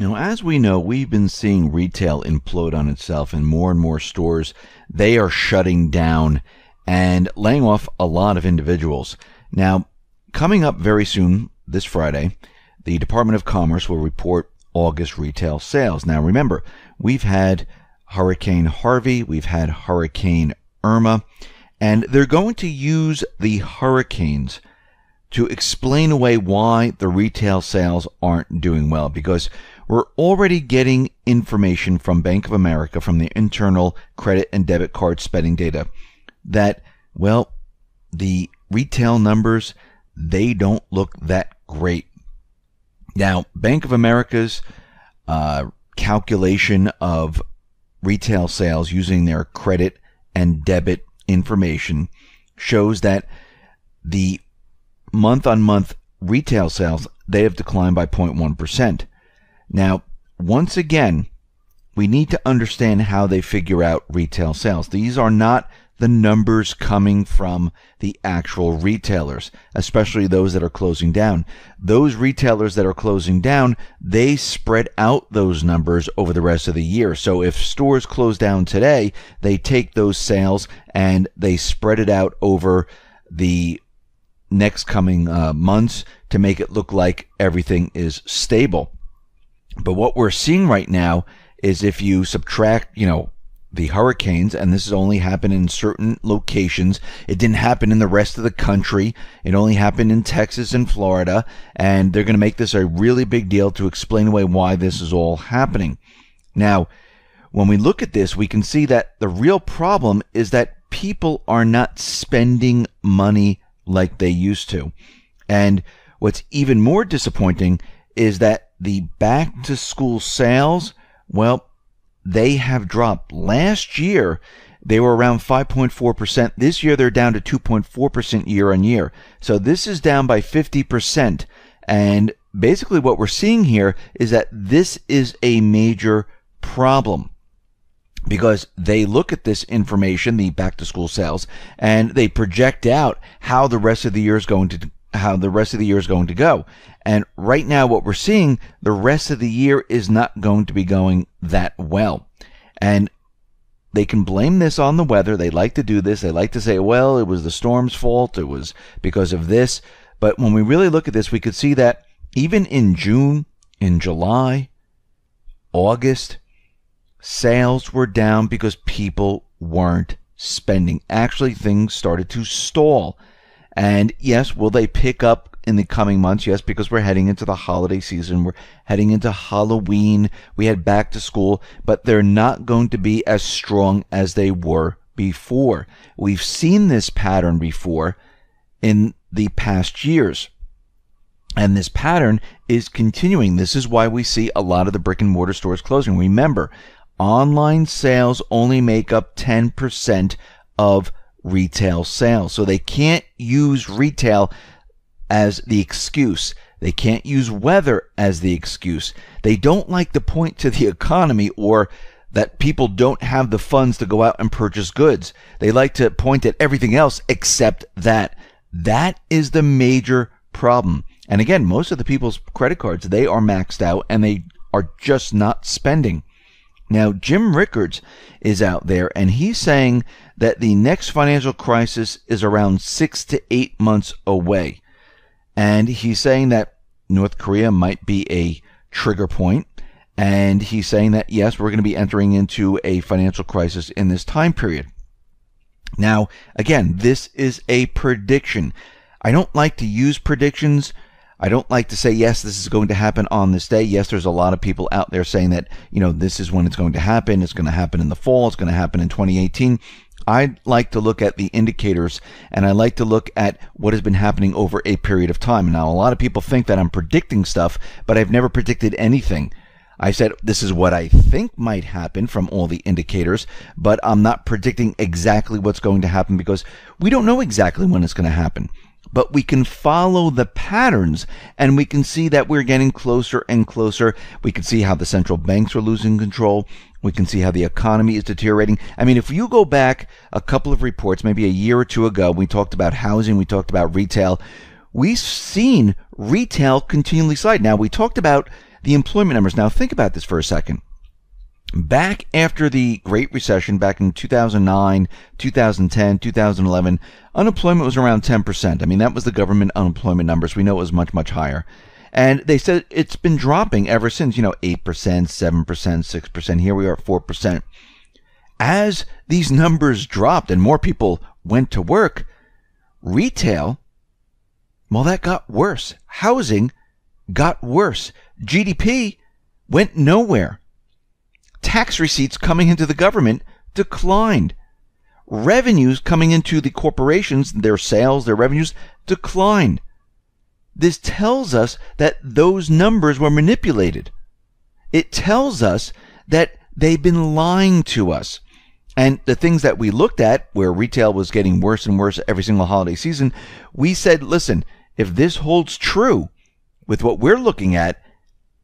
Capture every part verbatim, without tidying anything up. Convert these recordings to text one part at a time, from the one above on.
Now, as we know, we've been seeing retail implode on itself, and more and more stores, they are shutting down and laying off a lot of individuals. Now, coming up very soon, this Friday, the Department of Commerce will report August retail sales. Now, remember, we've had Hurricane Harvey, we've had Hurricane Irma, and they're going to use the hurricanes to explain away why the retail sales aren't doing well, because we're already getting information from Bank of America, from the internal credit and debit card spending data, that, well, the retail numbers, they don't look that great. Now, Bank of America's uh, calculation of retail sales using their credit and debit information shows that the month-on-month retail sales, they have declined by zero point one percent. Now, once again, we need to understand how they figure out retail sales. These are not the numbers coming from the actual retailers, especially those that are closing down. Those retailers that are closing down, they spread out those numbers over the rest of the year. So if stores close down today, they take those sales and they spread it out over the next coming uh, months to make it look like everything is stable. But what we're seeing right now is, if you subtract, you know, the hurricanes, and this has only happened in certain locations, it didn't happen in the rest of the country, it only happened in Texas and Florida, and they're going to make this a really big deal to explain away why this is all happening. Now, when we look at this, we can see that the real problem is that people are not spending money like they used to. And what's even more disappointing is that the back-to-school sales, well, they have dropped. Last year, they were around five point four percent. This year, they're down to two point four percent year on year. So this is down by fifty percent. And basically what we're seeing here is that this is a major problem, because they look at this information, the back-to-school sales, and they project out how the rest of the year is going to how the rest of the year is going to go. And right now what we're seeing, the rest of the year is not going to be going that well. And they can blame this on the weather. They like to do this. They like to say, well, it was the storm's fault. It was because of this. But when we really look at this, we could see that even in June, in July, August, sales were down because people weren't spending. Actually, things started to stall. And yes, will they pick up in the coming months? Yes, because we're heading into the holiday season. We're heading into Halloween. We head back to school, but they're not going to be as strong as they were before. We've seen this pattern before in the past years. And this pattern is continuing. This is why we see a lot of the brick and mortar stores closing. Remember, online sales only make up ten percent of retail sales. So they can't use retail as the excuse. They can't use weather as the excuse. They don't like to point to the economy or that people don't have the funds to go out and purchase goods. They like to point at everything else except that. That is the major problem. And again, most of the people's credit cards, they are maxed out and they are just not spending. Now, Jim Rickards is out there, and he's saying that the next financial crisis is around six to eight months away. And he's saying that North Korea might be a trigger point. And he's saying that, yes, we're going to be entering into a financial crisis in this time period. Now, again, this is a prediction. I don't like to use predictions. I don't like to say, yes, this is going to happen on this day. Yes, there's a lot of people out there saying that, you know, this is when it's going to happen. It's going to happen in the fall. It's going to happen in twenty eighteen. I like to look at the indicators, and I like to look at what has been happening over a period of time. Now, a lot of people think that I'm predicting stuff, but I've never predicted anything. I said, this is what I think might happen from all the indicators, but I'm not predicting exactly what's going to happen, because we don't know exactly when it's going to happen. But we can follow the patterns, and we can see that we're getting closer and closer. We can see how the central banks are losing control. We can see how the economy is deteriorating. I mean, if you go back a couple of reports, maybe a year or two ago, we talked about housing, we talked about retail. We've seen retail continually slide. Now, we talked about the employment numbers. Now think about this for a second. Back after the Great Recession, back in two thousand nine, two thousand ten, two thousand eleven, unemployment was around ten percent. I mean, that was the government unemployment numbers. We know it was much, much higher. And they said it's been dropping ever since, you know, eight percent, seven percent, six percent. Here we are at four percent. As these numbers dropped and more people went to work, retail, well, that got worse. Housing got worse. G D P went nowhere. Tax receipts coming into the government declined. Revenues coming into the corporations, their sales, their revenues, declined. This tells us that those numbers were manipulated. It tells us that they've been lying to us. And the things that we looked at, where retail was getting worse and worse every single holiday season, we said, listen, if this holds true with what we're looking at,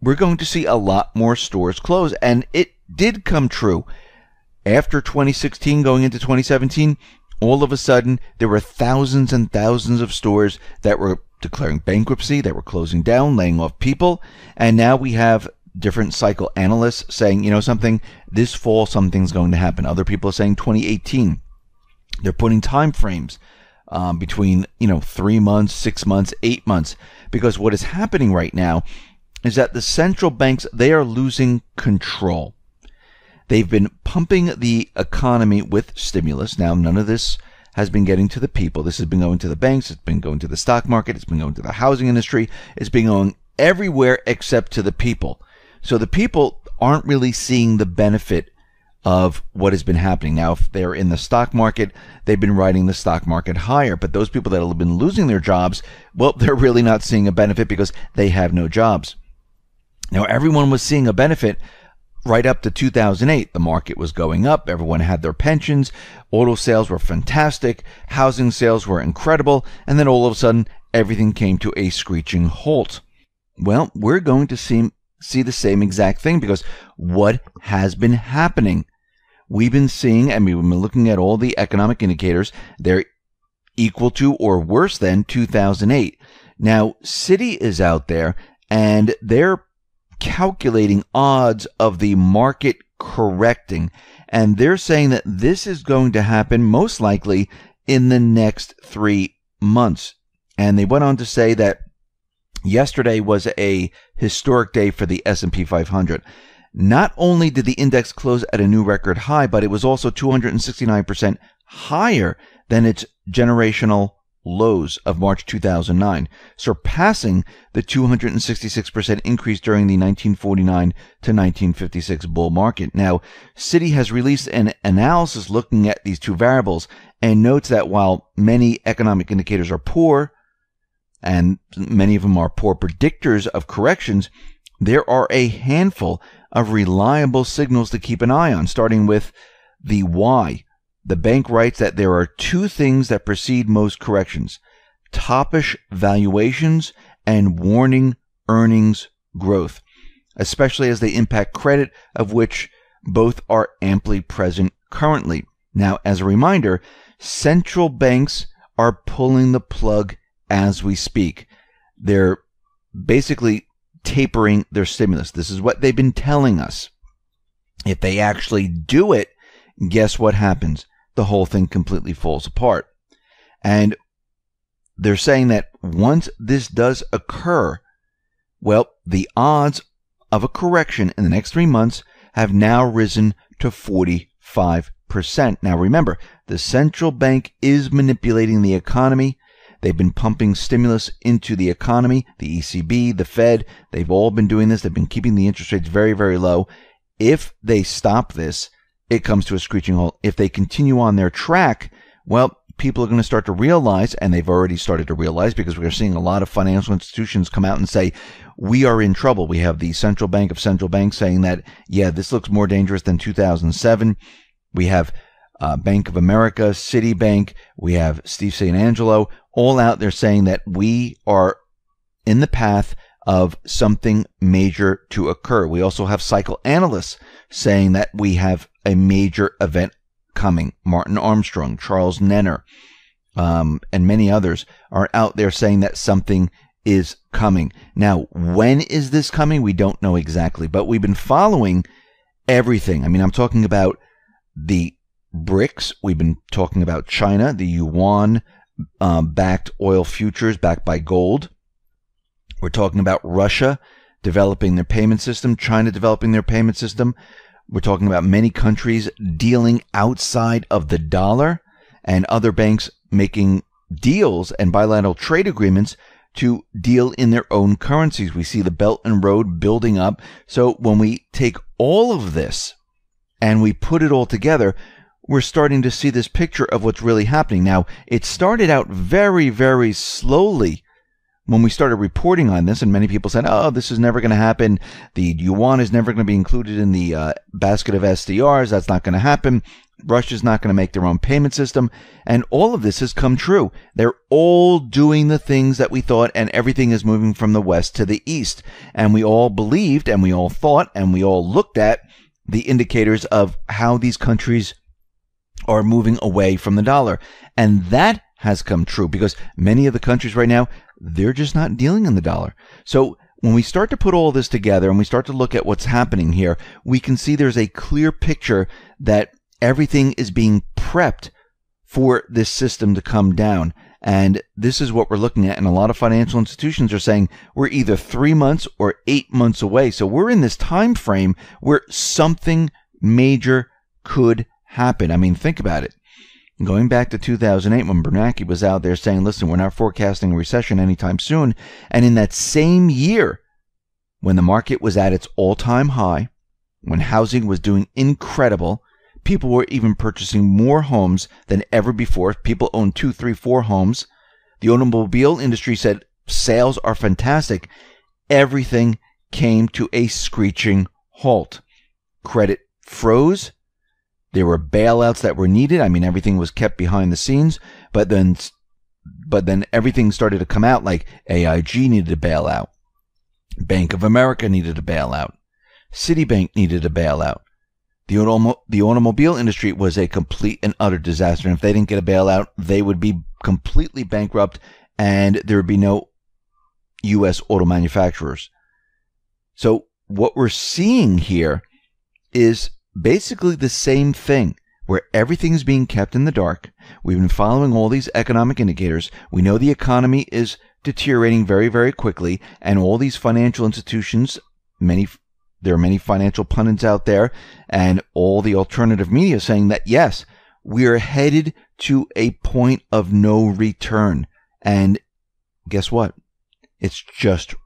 we're going to see a lot more stores close. And it did come true. After twenty sixteen, going into twenty seventeen, all of a sudden there were thousands and thousands of stores that were declaring bankruptcy, that were closing down, laying off people. And now we have different cycle analysts saying, you know something, this fall something's going to happen. Other people are saying twenty eighteen. They're putting time frames um, between, you know, three months, six months, eight months, because what is happening right now is that the central banks, they are losing control. They've been pumping the economy with stimulus. Now, none of this has been getting to the people. This has been going to the banks. It's been going to the stock market. It's been going to the housing industry. It's been going everywhere except to the people. So the people aren't really seeing the benefit of what has been happening. Now, if they're in the stock market, they've been riding the stock market higher. But those people that have been losing their jobs, well, they're really not seeing a benefit because they have no jobs. Now, everyone was seeing a benefit right up to two thousand eight. The market was going up. Everyone had their pensions. Auto sales were fantastic. Housing sales were incredible. And then all of a sudden, everything came to a screeching halt. Well, we're going to see, see the same exact thing, because what has been happening? We've been seeing, and we've been looking at all the economic indicators. They're equal to or worse than two thousand eight. Now, Citi is out there, and they're calculating odds of the market correcting, and they're saying that this is going to happen most likely in the next three months. And they went on to say that yesterday was a historic day for the S and P five hundred. Not only did the index close at a new record high, but it was also two hundred sixty-nine percent higher than its generational lows of March two thousand nine, surpassing the two hundred sixty-six percent increase during the nineteen forty-nine to nineteen fifty-six bull market. Now, Citi has released an analysis looking at these two variables and notes that while many economic indicators are poor, and many of them are poor predictors of corrections, there are a handful of reliable signals to keep an eye on, starting with the why. The bank writes that there are two things that precede most corrections: toppish valuations and warning earnings growth, especially as they impact credit, of which both are amply present currently. Now, as a reminder, central banks are pulling the plug as we speak. They're basically tapering their stimulus. This is what they've been telling us. If they actually do it, guess what happens? The whole thing completely falls apart. And they're saying that once this does occur, well, the odds of a correction in the next three months have now risen to forty-five percent. Now, remember, the central bank is manipulating the economy. They've been pumping stimulus into the economy, the E C B, the Fed. They've all been doing this. They've been keeping the interest rates very, very low. If they stop this, it comes to a screeching halt. If they continue on their track, well, people are going to start to realize, and they've already started to realize, because we're seeing a lot of financial institutions come out and say, we are in trouble. We have the Central Bank of Central Banks saying that, yeah, this looks more dangerous than two thousand seven. We have uh, Bank of America, Citibank. We have Steve Saint Angelo all out there saying that we are in the path of something major to occur. We also have cycle analysts saying that we have a major event coming. Martin Armstrong, Charles Nenner, um, and many others are out there saying that something is coming. Now, when is this coming? We don't know exactly, but we've been following everything. I mean, I'm talking about the BRICS. We've been talking about China, the Yuan um, backed oil futures backed by gold. We're talking about Russia developing their payment system, China developing their payment system. We're talking about many countries dealing outside of the dollar and other banks making deals and bilateral trade agreements to deal in their own currencies. We see the Belt and Road building up. So when we take all of this and we put it all together, we're starting to see this picture of what's really happening. Now, it started out very, very slowly when we started reporting on this, and many people said, oh, this is never going to happen. The yuan is never going to be included in the uh, basket of S D Rs. That's not going to happen. Russia's not going to make their own payment system. And all of this has come true. They're all doing the things that we thought, and everything is moving from the west to the east. And we all believed, and we all thought, and we all looked at the indicators of how these countries are moving away from the dollar. And that has come true, because many of the countries right now, they're just not dealing in the dollar. So when we start to put all this together and we start to look at what's happening here, we can see there's a clear picture that everything is being prepped for this system to come down. And this is what we're looking at. And a lot of financial institutions are saying we're either three months or eight months away. So we're in this time frame where something major could happen. I mean, think about it. Going back to two thousand eight, when Bernanke was out there saying, listen, we're not forecasting a recession anytime soon. And in that same year, when the market was at its all-time high, when housing was doing incredible, people were even purchasing more homes than ever before. People owned two, three, four homes. The automobile industry said sales are fantastic. Everything came to a screeching halt. Credit froze. There were bailouts that were needed. I mean, everything was kept behind the scenes, but then but then everything started to come out, like A I G needed a bailout. Bank of America needed a bailout. Citibank needed a bailout. The, autom the automobile industry was a complete and utter disaster. And if they didn't get a bailout, they would be completely bankrupt and there would be no U S auto manufacturers. So what we're seeing here is basically the same thing, where everything's being kept in the dark. We've been following all these economic indicators. We know the economy is deteriorating very, very quickly, and all these financial institutions, many, there are many financial pundits out there, and all the alternative media saying that, yes, we are headed to a point of no return. And guess what? It's just